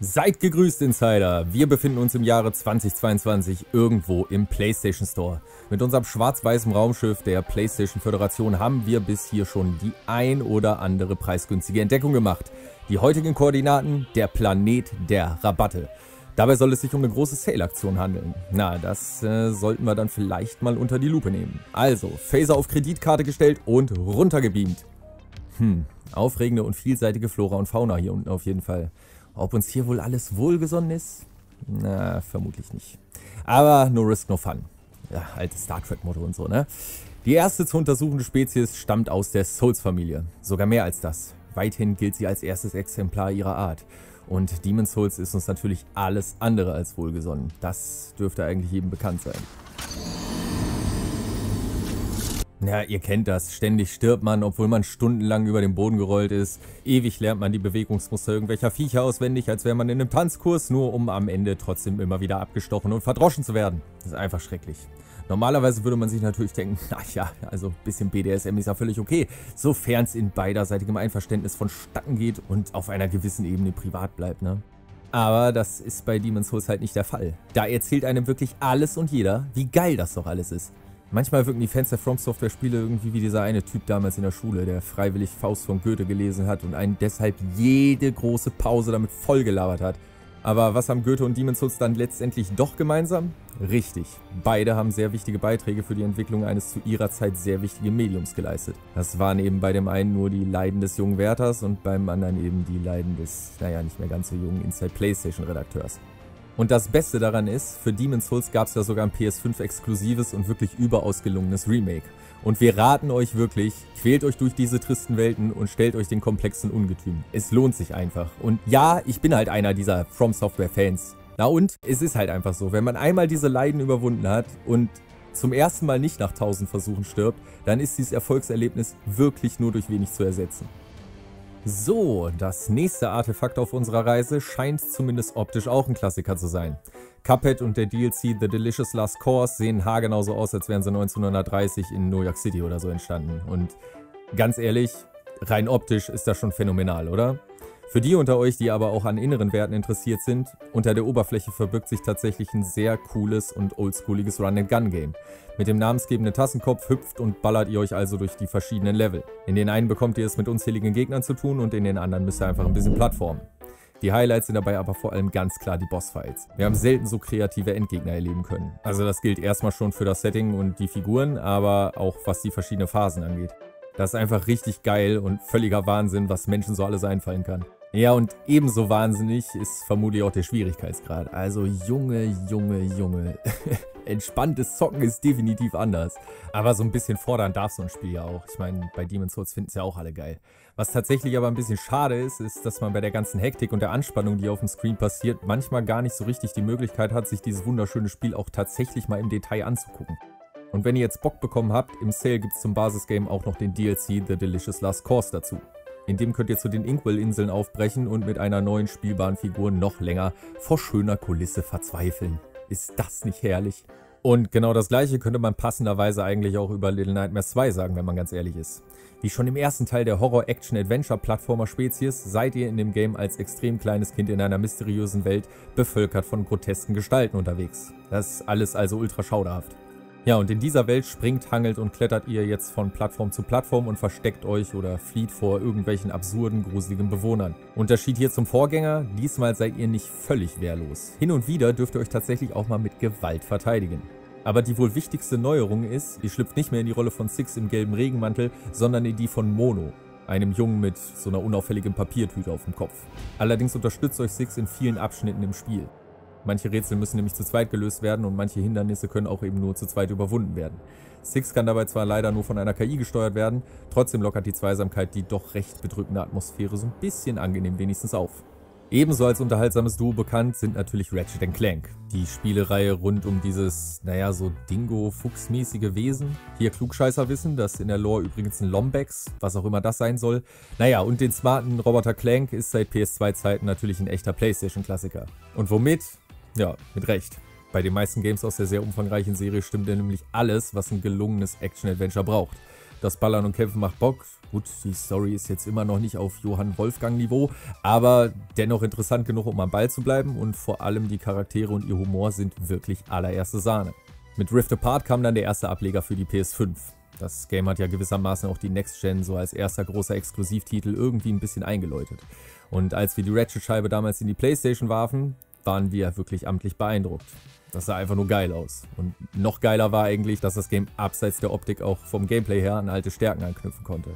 Seid gegrüßt, Insider! Wir befinden uns im Jahre 2022 irgendwo im PlayStation Store. Mit unserem schwarz-weißen Raumschiff der PlayStation Föderation haben wir bis hier schon die ein oder andere preisgünstige Entdeckung gemacht. Die heutigen Koordinaten: der Planet der Rabatte. Dabei soll es sich um eine große Sale-Aktion handeln. Na, das sollten wir dann vielleicht mal unter die Lupe nehmen. Also, Phaser auf Kreditkarte gestellt und runtergebeamt. Aufregende und vielseitige Flora und Fauna hier unten auf jeden Fall. Ob uns hier wohl alles wohlgesonnen ist? Na, vermutlich nicht. Aber no risk, no fun. Ja, altes Star Trek-Motto und so, ne? Die erste zu untersuchende Spezies stammt aus der Souls-Familie. Sogar mehr als das. Weithin gilt sie als erstes Exemplar ihrer Art. Und Demon's Souls ist uns natürlich alles andere als wohlgesonnen. Das dürfte eigentlich jedem bekannt sein. Ja, ihr kennt das. Ständig stirbt man, obwohl man stundenlang über den Boden gerollt ist. Ewig lernt man die Bewegungsmuster irgendwelcher Viecher auswendig, als wäre man in einem Tanzkurs, nur um am Ende trotzdem immer wieder abgestochen und verdroschen zu werden. Das ist einfach schrecklich. Normalerweise würde man sich natürlich denken, ach ja, also ein bisschen BDSM ist ja völlig okay, sofern es in beiderseitigem Einverständnis vonstatten geht und auf einer gewissen Ebene privat bleibt, ne? Aber das ist bei Demon's Souls halt nicht der Fall. Da erzählt einem wirklich alles und jeder, wie geil das doch alles ist. Manchmal wirken die Fans der From Software Spiele irgendwie wie dieser eine Typ damals in der Schule, der freiwillig Faust von Goethe gelesen hat und einen deshalb jede große Pause damit vollgelabert hat. Aber was haben Goethe und Demon's Souls dann letztendlich doch gemeinsam? Richtig, beide haben sehr wichtige Beiträge für die Entwicklung eines zu ihrer Zeit sehr wichtigen Mediums geleistet. Das waren eben bei dem einen nur die Leiden des jungen Werthers und beim anderen eben die Leiden des, naja, nicht mehr ganz so jungen Inside PlayStation Redakteurs. Und das Beste daran ist, für Demon's Souls gab es da sogar ein PS5-exklusives und wirklich überaus gelungenes Remake. Und wir raten euch wirklich, quält euch durch diese tristen Welten und stellt euch den komplexen Ungetüm. Es lohnt sich einfach. Und ja, ich bin halt einer dieser From Software-Fans. Na und? Es ist halt einfach so, wenn man einmal diese Leiden überwunden hat und zum ersten Mal nicht nach 1000 Versuchen stirbt, dann ist dieses Erfolgserlebnis wirklich nur durch wenig zu ersetzen. So, das nächste Artefakt auf unserer Reise scheint zumindest optisch auch ein Klassiker zu sein. Cuphead und der DLC The Delicious Last Course sehen haargenau so aus, als wären sie 1930 in New York City oder so entstanden. Und ganz ehrlich, rein optisch ist das schon phänomenal, oder? Für die unter euch, die aber auch an inneren Werten interessiert sind, unter der Oberfläche verbirgt sich tatsächlich ein sehr cooles und oldschooliges Run-and-Gun-Game. Mit dem namensgebenden Tassenkopf hüpft und ballert ihr euch also durch die verschiedenen Level. In den einen bekommt ihr es mit unzähligen Gegnern zu tun und in den anderen müsst ihr einfach ein bisschen plattformen. Die Highlights sind dabei aber vor allem ganz klar die Bossfights. Wir haben selten so kreative Endgegner erleben können. Also das gilt erstmal schon für das Setting und die Figuren, aber auch was die verschiedenen Phasen angeht. Das ist einfach richtig geil und völliger Wahnsinn, was Menschen so alles einfallen kann. Ja, und ebenso wahnsinnig ist vermutlich auch der Schwierigkeitsgrad. Also Junge. Entspanntes Zocken ist definitiv anders. Aber so ein bisschen fordern darf so ein Spiel ja auch. Ich meine, bei Demon's Souls finden es ja auch alle geil. Was tatsächlich aber ein bisschen schade ist, ist, dass man bei der ganzen Hektik und der Anspannung, die auf dem Screen passiert, manchmal gar nicht so richtig die Möglichkeit hat, sich dieses wunderschöne Spiel auch tatsächlich mal im Detail anzugucken. Und wenn ihr jetzt Bock bekommen habt, im Sale gibt es zum Basisgame auch noch den DLC The Delicious Last Course dazu. In dem könnt ihr zu den Inkwell-Inseln aufbrechen und mit einer neuen spielbaren Figur noch länger vor schöner Kulisse verzweifeln. Ist das nicht herrlich? Und genau das gleiche könnte man passenderweise eigentlich auch über Little Nightmares II sagen, wenn man ganz ehrlich ist. Wie schon im ersten Teil der Horror-Action-Adventure-Plattformer-Spezies seid ihr in dem Game als extrem kleines Kind in einer mysteriösen Welt bevölkert von grotesken Gestalten unterwegs. Das ist alles also ultra schauderhaft. Ja, und in dieser Welt springt, hangelt und klettert ihr jetzt von Plattform zu Plattform und versteckt euch oder flieht vor irgendwelchen absurden, gruseligen Bewohnern. Unterschied hier zum Vorgänger: diesmal seid ihr nicht völlig wehrlos. Hin und wieder dürft ihr euch tatsächlich auch mal mit Gewalt verteidigen. Aber die wohl wichtigste Neuerung ist, ihr schlüpft nicht mehr in die Rolle von Six im gelben Regenmantel, sondern in die von Mono, einem Jungen mit so einer unauffälligen Papiertüte auf dem Kopf. Allerdings unterstützt euch Six in vielen Abschnitten im Spiel. Manche Rätsel müssen nämlich zu zweit gelöst werden und manche Hindernisse können auch eben nur zu zweit überwunden werden. Six kann dabei zwar leider nur von einer KI gesteuert werden, trotzdem lockert die Zweisamkeit die doch recht bedrückende Atmosphäre so ein bisschen angenehm wenigstens auf. Ebenso als unterhaltsames Duo bekannt sind natürlich Ratchet & Clank. Die Spielereihe rund um dieses, naja, so Dingo-Fuchsmäßige Wesen. Hier Klugscheißer wissen, dass in der Lore übrigens ein Lombax, was auch immer das sein soll. Naja, und den smarten Roboter Clank ist seit PS2-Zeiten natürlich ein echter PlayStation-Klassiker. Und womit? Ja, mit Recht. Bei den meisten Games aus der sehr umfangreichen Serie stimmt nämlich alles, was ein gelungenes Action-Adventure braucht. das Ballern und Kämpfen macht Bock. Gut, die Story ist jetzt immer noch nicht auf Johann Wolfgang-Niveau, aber dennoch interessant genug, um am Ball zu bleiben, und vor allem die Charaktere und ihr Humor sind wirklich allererste Sahne. Mit Rift Apart kam dann der erste Ableger für die PS5. Das Game hat ja gewissermaßen auch die Next Gen so als erster großer Exklusivtitel irgendwie ein bisschen eingeläutet. Und als wir die Ratchet-Scheibe damals in die PlayStation warfen, waren wir wirklich amtlich beeindruckt. Das sah einfach nur geil aus. Und noch geiler war eigentlich, dass das Game abseits der Optik auch vom Gameplay her an alte Stärken anknüpfen konnte.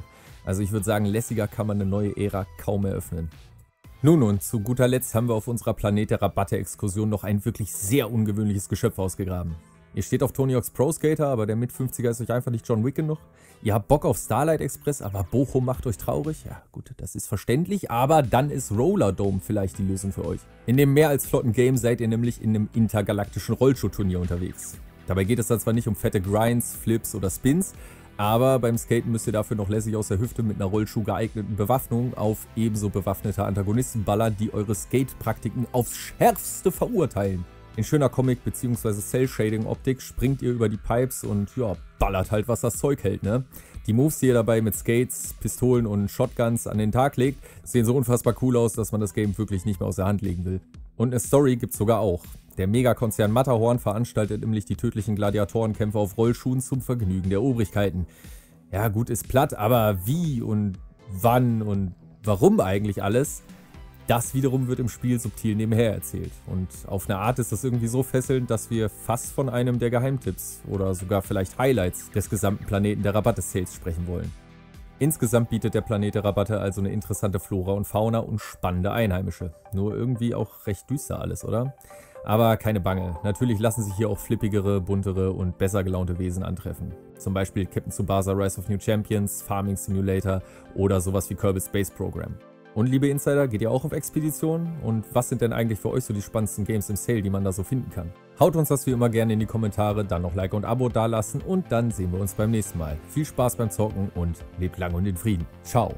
Also ich würde sagen, lässiger kann man eine neue Ära kaum eröffnen. Nun und zu guter Letzt haben wir auf unserer Planet der Rabatte-Exkursion noch ein wirklich sehr ungewöhnliches Geschöpf ausgegraben. Ihr steht auf Tony Hawk's Pro Skater, aber der Mit-50er ist euch einfach nicht John Wick genug. Ihr habt Bock auf Starlight Express, aber Bochum macht euch traurig. Ja gut, das ist verständlich, aber dann ist Rollerdome vielleicht die Lösung für euch. In dem mehr als flotten Game seid ihr nämlich in einem intergalaktischen Rollschuhturnier unterwegs. Dabei geht es dann zwar nicht um fette Grinds, Flips oder Spins, aber beim Skaten müsst ihr dafür noch lässig aus der Hüfte mit einer Rollschuh geeigneten Bewaffnung auf ebenso bewaffnete Antagonisten ballern, die eure Skate-Praktiken aufs Schärfste verurteilen. In schöner Comic- bzw. Cell-Shading-Optik springt ihr über die Pipes und ja, ballert halt, was das Zeug hält, ne? Die Moves, die ihr dabei mit Skates, Pistolen und Shotguns an den Tag legt, sehen so unfassbar cool aus, dass man das Game wirklich nicht mehr aus der Hand legen will. Und eine Story gibt's sogar auch. Der Megakonzern Matterhorn veranstaltet nämlich die tödlichen Gladiatorenkämpfe auf Rollschuhen zum Vergnügen der Obrigkeiten. Ja gut, ist platt, aber wie und wann und warum eigentlich alles? Das wiederum wird im Spiel subtil nebenher erzählt, und auf eine Art ist das irgendwie so fesselnd, dass wir fast von einem der Geheimtipps oder sogar vielleicht Highlights des gesamten Planeten der Rabatte-Sales sprechen wollen. Insgesamt bietet der Planet der Rabatte also eine interessante Flora und Fauna und spannende Einheimische. Nur irgendwie auch recht düster alles, oder? Aber keine Bange, natürlich lassen sich hier auch flippigere, buntere und besser gelaunte Wesen antreffen. Zum Beispiel Captain Tsubasa Rise of New Champions, Farming Simulator oder sowas wie Kerbal Space Program. Und liebe Insider, geht ihr auch auf Expeditionen? Und was sind denn eigentlich für euch so die spannendsten Games im Sale, die man da so finden kann? Haut uns das wie immer gerne in die Kommentare, dann noch Like und Abo dalassen und dann sehen wir uns beim nächsten Mal. Viel Spaß beim Zocken und lebt lang und in Frieden. Ciao!